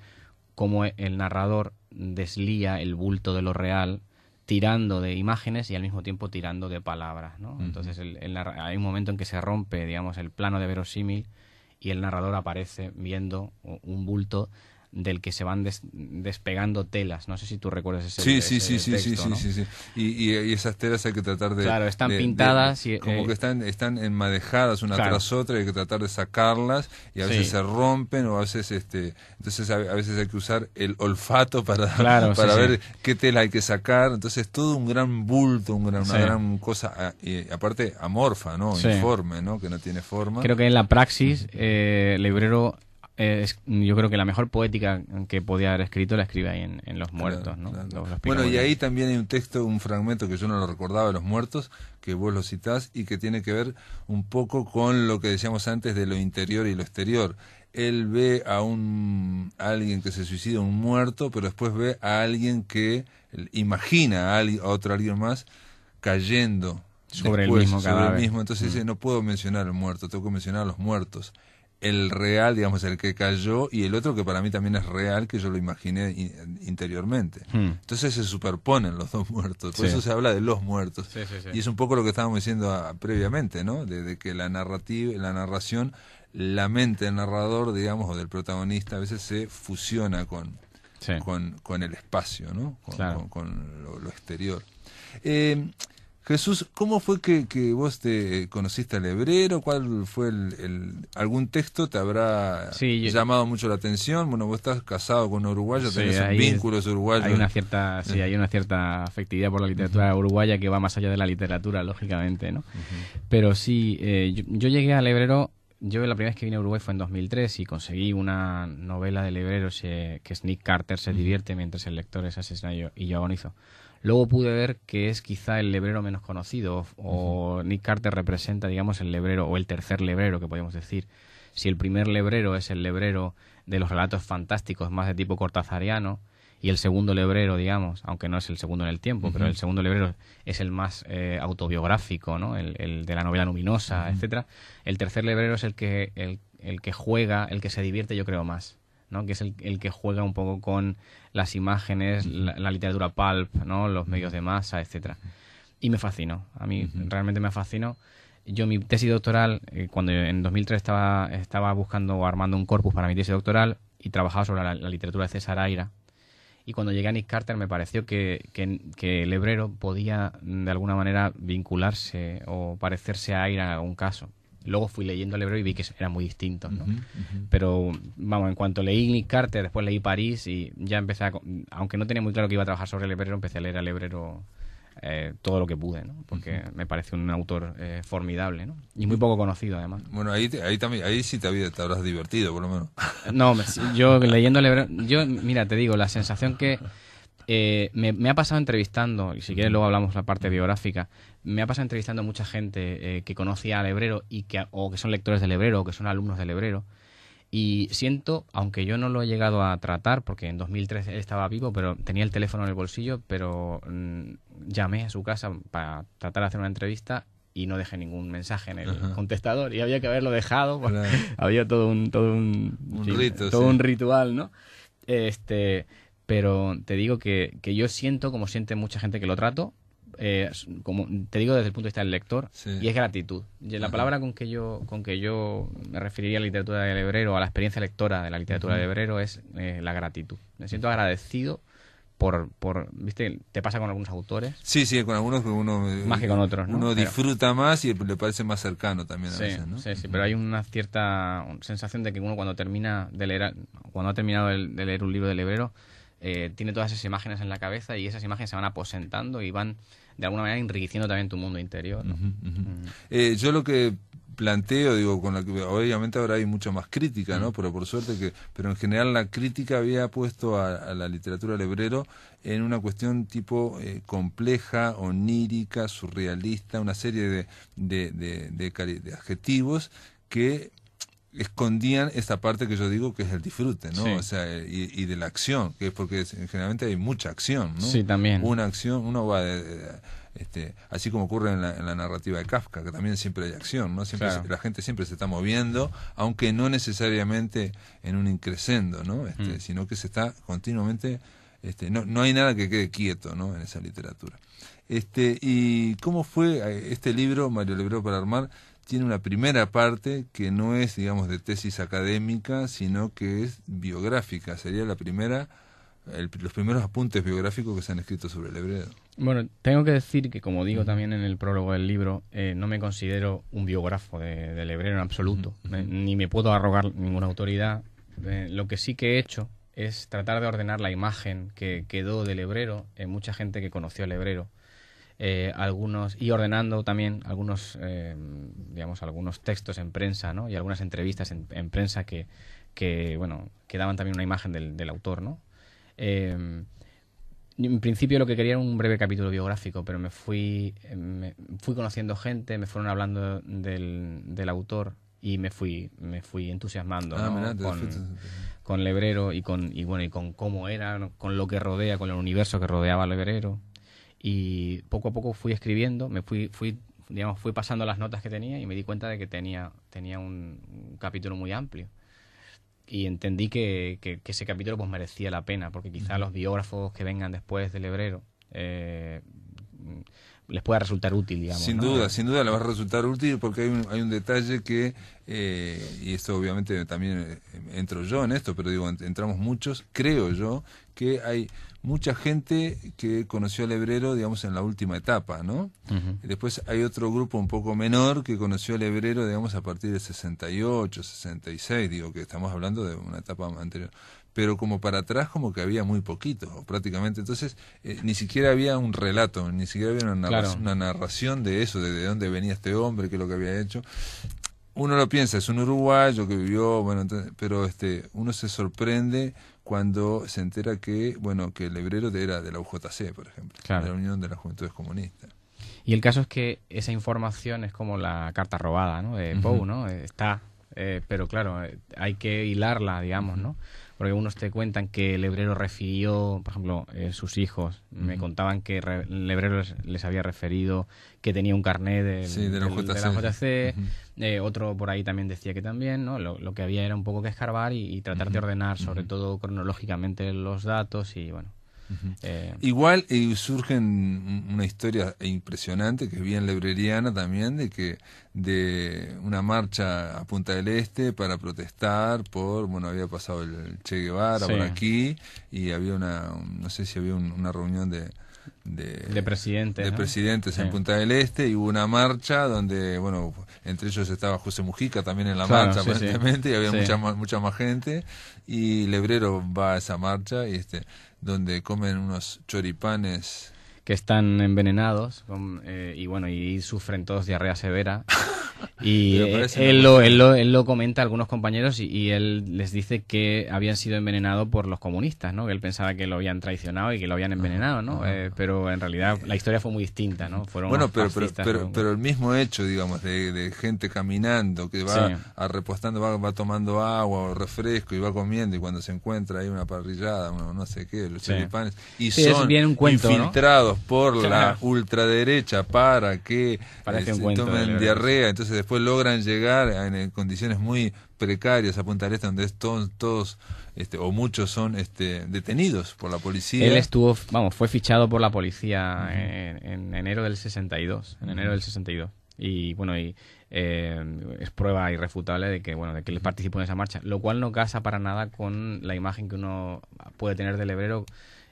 cómo el narrador deslía el bulto de lo real tirando de imágenes y al mismo tiempo tirando de palabras, ¿no? Uh-huh. Entonces el, el, hay un momento en que se rompe, digamos, el plano de verosímil y el narrador aparece viendo un bulto del que se van des, despegando telas. No sé si tú recuerdas ese, sí, ese, sí, ese sí, texto, sí, ¿no? Sí, sí, sí, y, y esas telas hay que tratar de... Claro, están de, pintadas... De, de, y, como eh, que están, están enmadejadas una claro. tras otra, hay que tratar de sacarlas, y a veces sí. se rompen, o a veces... este Entonces a, a veces hay que usar el olfato para, claro, para sí, ver sí. qué tela hay que sacar. Entonces todo un gran bulto, un gran, una sí. gran cosa, y aparte amorfa, ¿no? Sí. Informe, ¿no? Que no tiene forma. Creo que en la praxis, eh, el hebrero... Es, yo creo que la mejor poética que podía haber escrito la escribe ahí en, en Los Muertos, claro, ¿no? Claro. Los, los bueno, y ahí también hay un texto, un fragmento que yo no lo recordaba de Los Muertos, que vos lo citás y que tiene que ver un poco con lo que decíamos antes de lo interior y lo exterior. Él ve a, un, a alguien que se suicida, un muerto, pero después ve a alguien que imagina a, alguien, a otro alguien más cayendo sobre, después, el, mismo sobre el mismo entonces mm. dice, no puedo mencionar el muerto, tengo que mencionar a los muertos. El real, digamos, el que cayó, y el otro que para mí también es real, que yo lo imaginé in interiormente. Hmm. Entonces se superponen los dos muertos, por sí. eso se habla de los muertos. Sí, sí, sí. Y es un poco lo que estábamos diciendo a, previamente, ¿no? De, de que la narrativa, la narración, la mente del narrador, digamos, o del protagonista, a veces se fusiona con, sí. con, con el espacio, ¿no? Con, claro. con, con lo, lo exterior. Eh, Jesús, ¿cómo fue que, que vos te conociste al hebrero? ¿Cuál fue el, el algún texto te habrá sí, yo, llamado mucho la atención? Bueno, vos estás casado con un uruguayo, sí, tenés un vínculo uruguayo. Hay una cierta, sí, hay una cierta afectividad por la literatura uh-huh. uruguaya que va más allá de la literatura, lógicamente, ¿no? Uh-huh. Pero sí, eh, yo, yo llegué al hebrero, yo la primera vez que vine a Uruguay fue en dos mil tres y conseguí una novela del hebrero que es Nick Carter, se uh-huh. divierte mientras el lector es asesinado y yo agonizo. Luego pude ver que es quizá el hebrero menos conocido, o uh-huh. Nick Carter representa, digamos, el hebrero, o el tercer hebrero, que podríamos decir. Si el primer hebrero es el hebrero de los relatos fantásticos, más de tipo cortazariano, y el segundo hebrero, digamos, aunque no es el segundo en el tiempo, uh-huh. pero el segundo hebrero es el más eh, autobiográfico, ¿no? El, el de la novela luminosa, uh-huh. etcétera. El tercer hebrero es el que, el, el que juega, el que se divierte, yo creo, más, ¿no? Que es el, el que juega un poco con las imágenes, la, la literatura pulp, ¿no? Los medios de masa, etcétera. Y me fascinó, a mí uh-huh. realmente me fascinó. Yo mi tesis doctoral, eh, cuando en dos mil tres estaba, estaba buscando o armando un corpus para mi tesis doctoral y trabajaba sobre la, la literatura de César Aira. Y cuando llegué a Nick Carter me pareció que, que, que el hebrero podía de alguna manera vincularse o parecerse a Aira en algún caso. Luego fui leyendo el hebrero y vi que eran muy distintos, ¿no? Uh-huh, uh-huh. Pero, vamos, en cuanto leí Nick Carter, después leí París y ya empecé a... Aunque no tenía muy claro que iba a trabajar sobre el hebrero, empecé a leer al hebrero eh, todo lo que pude, ¿no? Porque uh-huh. me parece un autor eh, formidable, ¿no? Y muy poco conocido, además. Bueno, ahí te, ahí también ahí sí te, había, te habrás divertido, por lo menos. No, yo leyendo el Hebreo... Yo, mira, te digo, la sensación que... Eh, me, me ha pasado entrevistando, y si quieres luego hablamos la parte biográfica, me ha pasado entrevistando mucha gente eh, que conocía al Hebrero y que, o que son lectores del Hebrero o que son alumnos del Hebrero, y siento, aunque yo no lo he llegado a tratar, porque en dos mil trece él estaba vivo, pero tenía el teléfono en el bolsillo, pero mmm, llamé a su casa para tratar de hacer una entrevista y no dejé ningún mensaje en el Ajá. contestador, y había que haberlo dejado, claro. Había todo un, todo un, un, sí, rito, todo sí. un ritual, ¿no? Este... Pero te digo que, que yo siento, como siente mucha gente que lo trato, eh, como te digo desde el punto de vista del lector, sí. y es gratitud. Y la Ajá. palabra con que yo con que yo me referiría a la literatura del Hebrero, a la experiencia lectora de la literatura Ajá. del Hebrero, es eh, la gratitud. Me siento agradecido por, por... ¿Viste? Te pasa con algunos autores. Sí, sí, con algunos que uno... Más que con otros, ¿no? Uno disfruta pero, más y le parece más cercano también a sí, veces, ¿no? Sí, sí, pero hay una cierta sensación de que uno cuando termina de leer... Cuando ha terminado de leer un libro del Hebrero, Eh, tiene todas esas imágenes en la cabeza y esas imágenes se van aposentando y van de alguna manera enriqueciendo también tu mundo interior, ¿no? Uh-huh, uh-huh. Mm. Eh, yo lo que planteo, digo, con la que obviamente ahora hay mucha más crítica, ¿no? Uh-huh. Pero por suerte que, pero en general la crítica había puesto a, a la literatura del Hebrero en una cuestión tipo eh, compleja, onírica, surrealista, una serie de, de, de, de, de, de adjetivos que escondían esta parte que yo digo que es el disfrute, ¿no? Sí. O sea, y, y de la acción, que es porque generalmente hay mucha acción, ¿no? Sí, también. Una acción, uno va de, de, de, este, así como ocurre en la, en la narrativa de Kafka, que también siempre hay acción, ¿no? Siempre claro. se, la gente siempre se está moviendo, aunque no necesariamente en un increscendo, ¿no? Este, mm. sino que se está continuamente, este, no, no hay nada que quede quieto, ¿no? En esa literatura. Este, ¿y cómo fue este libro, Mario el Hebrero para armar? Tiene una primera parte que no es, digamos, de tesis académica, sino que es biográfica. Sería la primera, el, los primeros apuntes biográficos que se han escrito sobre el Hebrero. Bueno, tengo que decir que, como digo también en el prólogo del libro, eh, no me considero un biógrafo de, del Hebrero en absoluto. Uh-huh. me, ni me puedo arrogar ninguna autoridad. Eh, lo que sí que he hecho es tratar de ordenar la imagen que quedó del Hebrero en mucha gente que conoció al Hebrero. Eh, algunos y ordenando también algunos eh, digamos algunos textos en prensa, ¿no? Y algunas entrevistas en, en prensa que, que bueno que daban también una imagen del, del autor, ¿no? Eh, en principio lo que quería era un breve capítulo biográfico, pero me fui me fui conociendo gente, me fueron hablando del, del autor y me fui me fui entusiasmando ah, ¿no? mirá, te con, te con el Hebrero y con y bueno y con cómo era, con lo que rodea, con el universo que rodeaba al Hebrero. Y poco a poco fui escribiendo, me fui, fui, digamos, fui pasando las notas que tenía y me di cuenta de que tenía, tenía un, un capítulo muy amplio. Y entendí que, que, que ese capítulo pues merecía la pena, porque quizá los biógrafos que vengan después del Hebrero eh, les pueda resultar útil, digamos. Sin ¿no? duda, sin duda le va a resultar útil, porque hay un, hay un detalle que, eh, y esto obviamente también entro yo en esto, pero digo, entramos muchos, creo yo, que hay mucha gente que conoció al Hebrero, digamos, en la última etapa, ¿no? Uh-huh. Después hay otro grupo un poco menor que conoció al Hebrero, digamos, a partir de sesenta y ocho, sesenta y seis, digo que estamos hablando de una etapa anterior. Pero como para atrás como que había muy poquito, prácticamente. Entonces, eh, ni siquiera había un relato, ni siquiera había una narración, claro. una narración de eso, de, de dónde venía este hombre, qué es lo que había hecho. Uno lo piensa, es un uruguayo que vivió, bueno, entonces, pero este, uno se sorprende cuando se entera que, bueno, que el Hebrero era de la U J C, por ejemplo, claro. de la Unión de las Juventudes Comunistas. Y el caso es que esa información es como la carta robada, ¿no? De Poe, uh-huh. ¿no? Está, eh, pero claro, hay que hilarla, digamos, ¿no? Porque unos te cuentan que el Hebrero refirió, por ejemplo, eh, sus hijos, uh-huh. me contaban que re, el Hebrero les, les había referido que tenía un carnet del, sí, de la del, J C. De la J C. Uh-huh. Eh, otro por ahí también decía que también, ¿no? Lo, lo que había era un poco que escarbar y, y tratar uh-huh. de ordenar, sobre uh-huh. todo cronológicamente, los datos y bueno. Uh-huh. eh, Igual eh, surge una historia impresionante, que es bien lebreriana también, de que de una marcha a Punta del Este para protestar por, bueno, había pasado el Che Guevara sí. por aquí y había una, no sé si había un, una reunión de de, de presidentes, de ¿no? presidentes sí. en Punta del Este, y hubo una marcha donde, bueno, entre ellos estaba José Mujica también en la claro, marcha sí, aparentemente, sí. y había sí. mucha, más, mucha más gente, y el Hebrero va a esa marcha y este donde comen unos choripanes que están envenenados con, eh, y bueno, y sufren todos diarrea severa. Y eh, él, lo, él, lo, él lo comenta a algunos compañeros y, y él les dice que habían sido envenenados por los comunistas, ¿no? Que él pensaba que lo habían traicionado y que lo habían envenenado, ¿no? Ah, eh, pero en realidad la historia fue muy distinta, ¿no? Fueron bueno, pero, fascistas, pero, pero, ¿no? Pero el mismo hecho, digamos, de, de gente caminando que va sí. a repostando, va, va tomando agua o refresco y va comiendo y cuando se encuentra ahí una parrillada, uno, no sé qué, los sí. chilipanes, y sí, son bien un cuento, infiltrados, ¿no? por claro. la ultraderecha para que eh, se cuento, tomen diarrea, entonces después logran llegar en condiciones muy precarias a Punta del Este, donde todos, todos este, o muchos son este, detenidos por la policía. Él estuvo, vamos, fue fichado por la policía uh-huh. en, en enero del sesenta y dos, en enero del sesenta y dos, y bueno, y eh, es prueba irrefutable de que, bueno, de que él participó en esa marcha, lo cual no casa para nada con la imagen que uno puede tener del Lebrero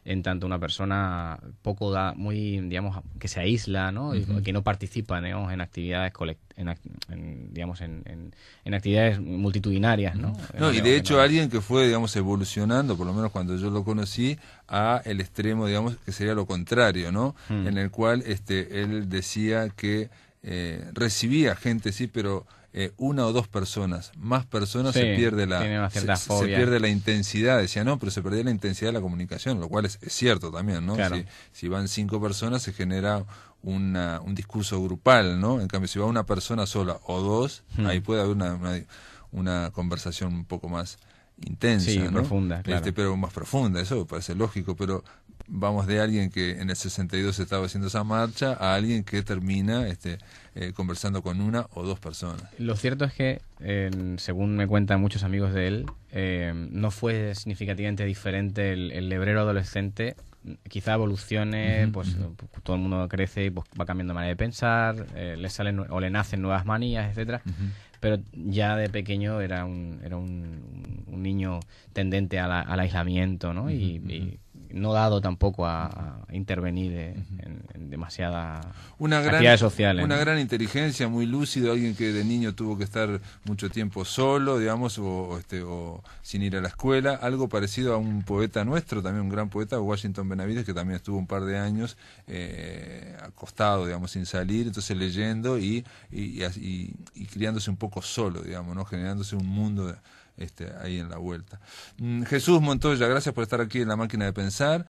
en tanto una persona poco da, muy, digamos, que se aísla, ¿no? Uh-huh. Que no participa, digamos, en actividades colectivas. En, en, digamos, en, en, en actividades multitudinarias, ¿no? No, y de hecho alguien que fue, digamos, evolucionando, por lo menos cuando yo lo conocí, a el extremo, digamos, que sería lo contrario, ¿no? Hmm. En el cual este, él decía que eh, recibía gente, sí, pero eh, una o dos personas, más personas sí, se pierde la se, se pierde la intensidad, decía, no, pero se perdía la intensidad de la comunicación, lo cual es, es cierto también, ¿no? Claro. Si, si van cinco personas se genera Una, un discurso grupal, ¿no? En cambio, si va una persona sola o dos, hmm. ahí puede haber una, una, una conversación un poco más intensa, sí, ¿no? Profunda, claro. este, pero más profunda, eso parece lógico, pero vamos de alguien que en el sesenta y dos estaba haciendo esa marcha a alguien que termina este, eh, conversando con una o dos personas. Lo cierto es que, eh, según me cuentan muchos amigos de él, eh, no fue significativamente diferente el, el Lebrero adolescente. Quizá evolucione, uh-huh, pues, uh-huh. pues todo el mundo crece y pues, va cambiando manera de pensar, eh, le salen o le nacen nuevas manías, etcétera. Uh-huh. Pero ya de pequeño era un, era un, un niño tendente a la, al aislamiento, ¿no? Uh-huh, y, uh-huh. y no dado tampoco a, a intervenir de, uh-huh. en, en demasiadas actividades sociales. Una ¿no? gran inteligencia, muy lúcido, alguien que de niño tuvo que estar mucho tiempo solo, digamos, o, o, este, o sin ir a la escuela, algo parecido a un poeta nuestro, también un gran poeta, Washington Benavides, que también estuvo un par de años eh, acostado, digamos, sin salir, entonces leyendo y, y, y, y criándose un poco solo, digamos, ¿no? Generándose un mundo de, Este, ahí en la vuelta. Jesús Montoya, gracias por estar aquí en La Máquina de Pensar.